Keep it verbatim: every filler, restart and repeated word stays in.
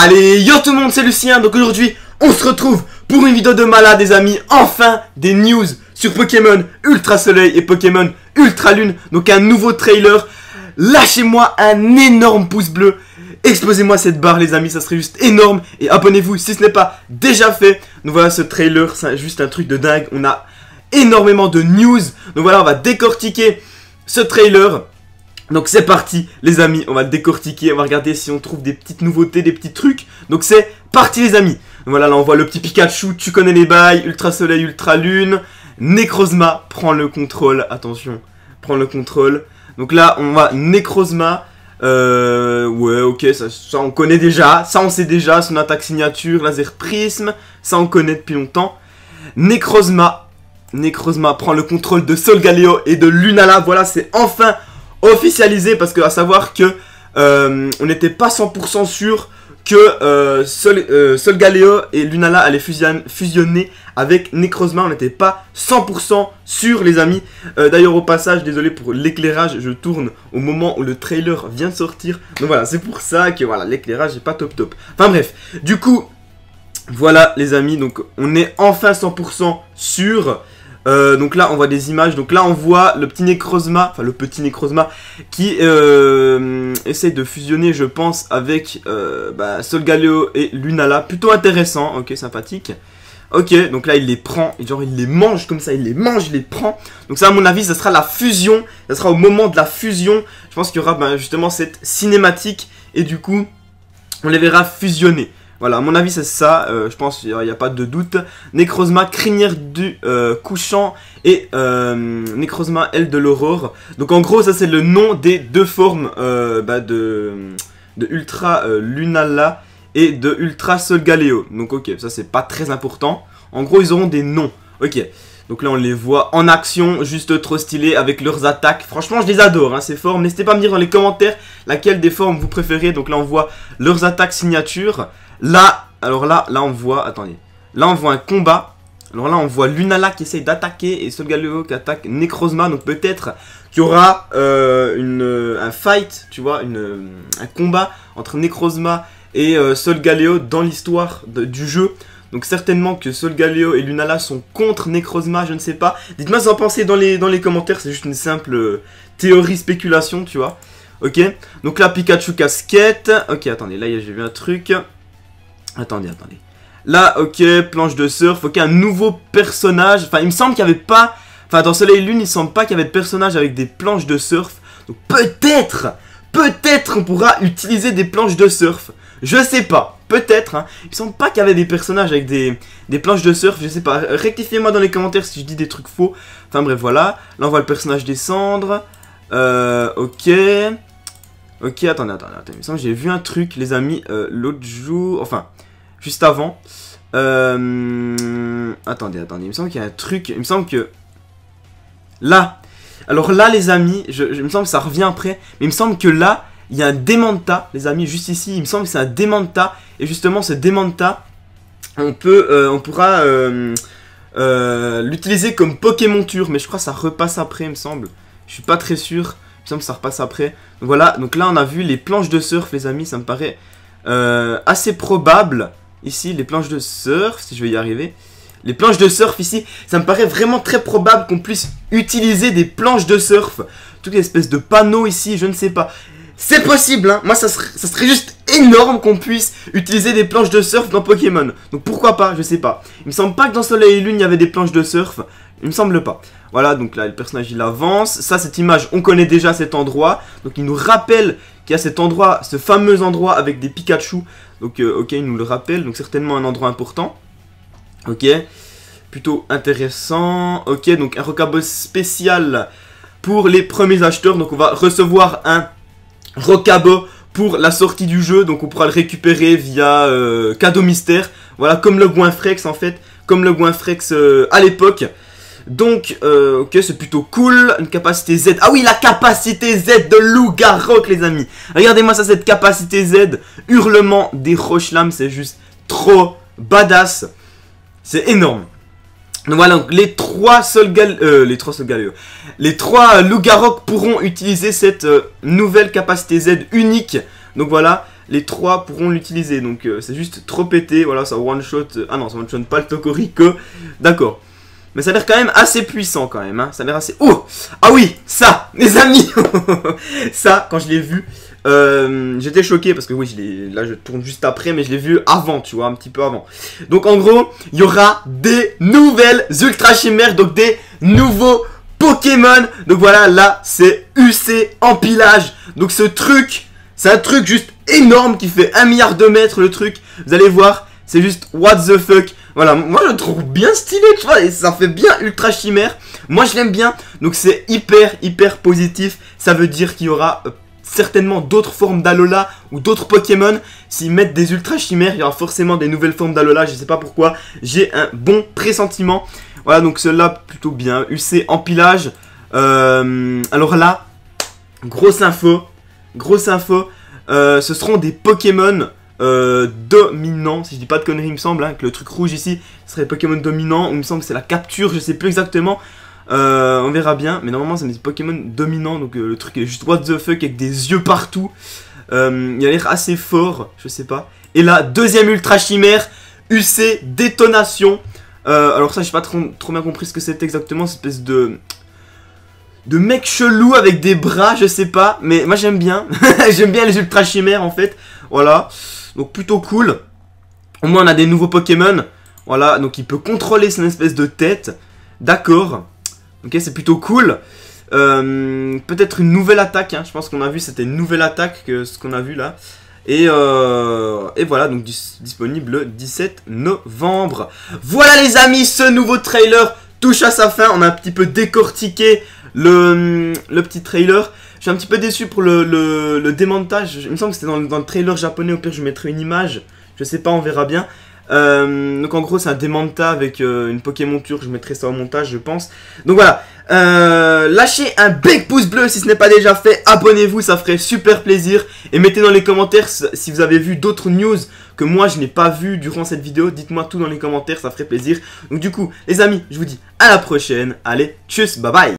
Allez, yo tout le monde, c'est Lucien. Donc aujourd'hui, on se retrouve pour une vidéo de malade, les amis. Enfin, des news sur Pokémon Ultra Soleil et Pokémon Ultra Lune. Donc un nouveau trailer. Lâchez-moi un énorme pouce bleu. Explosez-moi cette barre, les amis, ça serait juste énorme. Et abonnez-vous si ce n'est pas déjà fait. Donc voilà, ce trailer, c'est juste un truc de dingue. On a énormément de news. Donc voilà, on va décortiquer ce trailer. Donc c'est parti les amis, on va décortiquer, on va regarder si on trouve des petites nouveautés, des petits trucs. Donc c'est parti les amis. Voilà, là on voit le petit Pikachu, tu connais les bails, Ultra Soleil, Ultra Lune. Necrozma prend le contrôle, attention, prend le contrôle. Donc là on va Necrozma, euh, ouais ok, ça, ça on connaît déjà, ça on sait déjà, son attaque signature, Laser Prism, ça on connaît depuis longtemps. Necrozma, Necrozma prend le contrôle de Solgaleo et de Lunala, voilà c'est enfin officialisé, parce que à savoir que euh, on n'était pas cent pour cent sûr que euh, Sol, euh, Solgaleo et Lunala allaient fusionner avec Necrozma. On n'était pas cent pour cent sûr les amis. euh, D'ailleurs au passage, désolé pour l'éclairage, je tourne au moment où le trailer vient de sortir. Donc voilà, c'est pour ça que voilà, l'éclairage n'est pas top top. Enfin bref, du coup voilà les amis, donc on est enfin cent pour cent sûr. Euh, donc là on voit des images, donc là on voit le petit Necrozma, enfin le petit Necrozma qui euh, essaye de fusionner je pense avec euh, bah, Solgaleo et Lunala, plutôt intéressant, ok sympathique. Ok donc là il les prend, genre il les mange comme ça, il les mange, il les prend. Donc ça à mon avis ça sera la fusion, ça sera au moment de la fusion, je pense qu'il y aura bah, justement cette cinématique et du coup on les verra fusionner. Voilà, à mon avis c'est ça, euh, je pense qu'il n'y a, a pas de doute. Necrozma Crinière du euh, Couchant et euh, Necrozma Aile de l'Aurore. Donc en gros ça c'est le nom des deux formes euh, bah, de, de Ultra euh, Lunala et de Ultra Solgaleo. Donc ok, ça c'est pas très important. En gros ils auront des noms. Ok, donc là on les voit en action, juste trop stylé avec leurs attaques. Franchement je les adore hein, ces formes. N'hésitez pas à me dire dans les commentaires laquelle des formes vous préférez. Donc là on voit leurs attaques signature. Là, alors là, là on voit, attendez, là on voit un combat, alors là on voit Lunala qui essaye d'attaquer et Solgaleo qui attaque Necrozma, donc peut-être qu'il y aura euh, une, un fight, tu vois, une, un combat entre Necrozma et euh, Solgaleo dans l'histoire du jeu, donc certainement que Solgaleo et Lunala sont contre Necrozma, je ne sais pas, dites-moi ce que vous en pensez dans les, dans les commentaires, c'est juste une simple théorie spéculation, tu vois, ok, donc là Pikachu casquette, ok attendez, là j'ai vu un truc... Attendez, attendez. Là, ok, planche de surf, ok, un nouveau personnage. Enfin, il me semble qu'il n'y avait pas... Enfin, dans Soleil et Lune, il ne semble pas qu'il y avait de personnage avec des planches de surf. Donc, peut-être, peut-être on pourra utiliser des planches de surf. Je sais pas, peut-être. Hein. Il me semble pas qu'il y avait des personnages avec des, des planches de surf, je sais pas. Rectifiez-moi dans les commentaires si je dis des trucs faux. Enfin, bref, voilà. Là, on voit le personnage descendre. Euh, ok... Ok, attendez, attendez, attendez, il me semble que j'ai vu un truc, les amis, euh, l'autre jour, enfin, juste avant. Euh, attendez, attendez, il me semble qu'il y a un truc, il me semble que... Là, alors là, les amis, je, je il me semble que ça revient après, mais il me semble que là, il y a un Demanta, les amis, juste ici, il me semble que c'est un Demanta, et justement, ce Demanta, on peut, euh, on pourra euh, euh, l'utiliser comme Pokémonture, mais je crois que ça repasse après, il me semble, je suis pas très sûr. Ça repasse après. Voilà, donc là on a vu les planches de surf les amis, ça me paraît euh, assez probable. Ici les planches de surf, si je vais y arriver. Les planches de surf ici, ça me paraît vraiment très probable qu'on puisse utiliser des planches de surf. Toute espèce de panneau ici, je ne sais pas. C'est possible, hein. Moi ça serait, ça serait juste énorme qu'on puisse utiliser des planches de surf dans Pokémon. Donc pourquoi pas, je sais pas. Il me semble pas que dans Soleil et Lune il y avait des planches de surf. Il me semble pas. Voilà, donc là, le personnage, il avance. Ça, cette image, on connaît déjà cet endroit. Donc, il nous rappelle qu'il y a cet endroit, ce fameux endroit avec des Pikachu. Donc, euh, ok, il nous le rappelle. Donc, certainement un endroit important. Ok, plutôt intéressant. Ok, donc un Rocaboss spécial pour les premiers acheteurs. Donc, on va recevoir un Rocaboss pour la sortie du jeu. Donc, on pourra le récupérer via euh, cadeau mystère. Voilà, comme le Gouin Frex, en fait. Comme le Gouin Frex euh, à l'époque. Donc, euh, ok, c'est plutôt cool. Une capacité Z. Ah oui, la capacité Z de Lougarock, les amis. Regardez-moi ça, cette capacité Z. Hurlement des Rochelames, c'est juste trop badass. C'est énorme. Donc voilà, donc, les trois Solgaleo, euh, les trois Solgaleo, les trois euh, Lougarock pourront utiliser cette euh, nouvelle capacité Z unique. Donc voilà, les trois pourront l'utiliser. Donc euh, c'est juste trop pété, voilà, ça one-shot... Euh, ah non, ça one-shot pas le Tokoriko, d'accord. Mais ça a l'air quand même assez puissant quand même, hein. Ça a l'air assez... Oh! Ah oui! Ça! Les amis! Ça, quand je l'ai vu, euh, j'étais choqué parce que oui, je là je tourne juste après, mais je l'ai vu avant, tu vois, un petit peu avant. Donc en gros, il y aura des nouvelles Ultra Chimères, donc des nouveaux Pokémon. Donc voilà, là, c'est U C Empilage. Donc ce truc, c'est un truc juste énorme qui fait un milliard de mètres le truc. Vous allez voir, c'est juste what the fuck. Voilà, moi je le trouve bien stylé, tu vois, et ça fait bien ultra chimère. Moi je l'aime bien, donc c'est hyper, hyper positif. Ça veut dire qu'il y aura euh, certainement d'autres formes d'Alola ou d'autres Pokémon. S'ils mettent des ultra chimères, il y aura forcément des nouvelles formes d'Alola, je sais pas pourquoi. J'ai un bon pressentiment. Voilà, donc celle-là, plutôt bien. U C Empilage. Euh, alors là, grosse info, grosse info. Euh, ce seront des Pokémon... Euh, dominant, si je dis pas de conneries, il me semble, hein, que le truc rouge ici serait Pokémon dominant, il me semble que c'est la capture, je sais plus exactement, euh, on verra bien, mais normalement c'est des Pokémon dominants, donc euh, le truc est juste what the fuck avec des yeux partout, euh, il a l'air assez fort, je sais pas. Et la deuxième ultra chimère, U C Détonation, euh, alors ça j'ai pas trop, trop bien compris ce que c'est exactement, cette espèce de... De mec chelou avec des bras, je sais pas, mais moi j'aime bien, j'aime bien les ultra chimères en fait, voilà, donc plutôt cool, au moins on a des nouveaux Pokémon, voilà, donc il peut contrôler son espèce de tête, d'accord, ok c'est plutôt cool, euh, peut-être une nouvelle attaque, hein. Je pense qu'on a vu c'était une nouvelle attaque que ce qu'on a vu là, et, euh, et voilà, donc dis- disponible le dix-sept novembre, voilà les amis, ce nouveau trailer touche à sa fin, on a un petit peu décortiqué Le, le petit trailer. Je suis un petit peu déçu pour le, le, le démontage. Il me semble que c'était dans, dans le trailer japonais. Au pire je mettrai une image, je sais pas, on verra bien. euh, Donc en gros c'est un Demanta avec euh, une Pokémon turque. Je mettrai ça au montage je pense. Donc voilà, euh, lâchez un big pouce bleu si ce n'est pas déjà fait. Abonnez-vous, ça ferait super plaisir. Et mettez dans les commentaires si vous avez vu d'autres news que moi je n'ai pas vu durant cette vidéo. Dites-moi tout dans les commentaires, ça ferait plaisir. Donc du coup les amis, je vous dis à la prochaine. Allez, tchuss, bye bye.